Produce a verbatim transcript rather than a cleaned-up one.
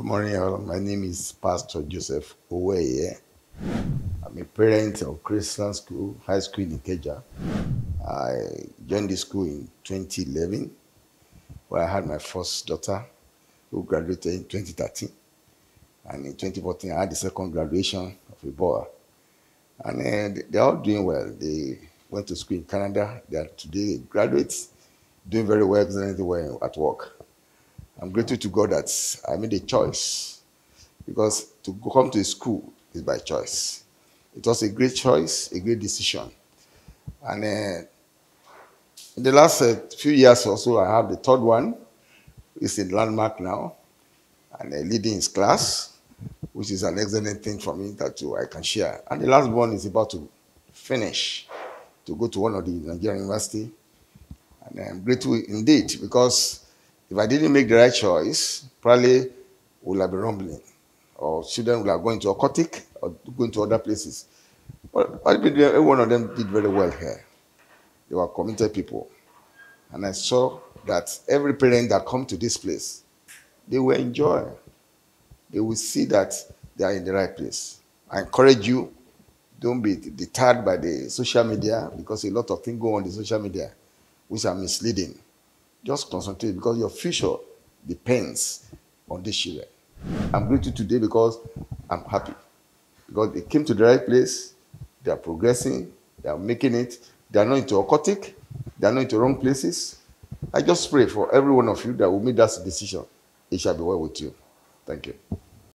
Good morning, all. My name is Pastor Joseph Owoeye. I'm a parent of Chrisland High School Ikeja. I joined the school in twenty eleven, where I had my first daughter, who graduated in twenty thirteen. And in twenty fourteen, I had the second graduation of a boy. And uh, they're all doing well. They went to school in Canada. They are today graduates, doing very well, excellently well at work. I'm grateful to God that I made a choice, because to come to a school is by choice. It was a great choice, a great decision. And uh, in the last uh, few years or so, I have the third one. It's a landmark now, and uh, leading his class, which is an excellent thing for me that uh, I can share. And the last one is about to finish, to go to one of the Nigerian university. And I'm grateful indeed, because if I didn't make the right choice, probably would have been rumbling, or children would have gone to aquatic or going to other places. But every one of them did very well here. They were committed people. And I saw that every parent that come to this place, they will enjoy. They will see that they are in the right place. I encourage you, don't be deterred by the social media, because a lot of things go on the social media which are misleading. Just concentrate, because your future depends on these children. I'm grateful today because I'm happy. Because they came to the right place, they are progressing, they are making it, they are not into occultic, they are not into wrong places. I just pray for every one of you that will make that decision. It shall be well with you. Thank you.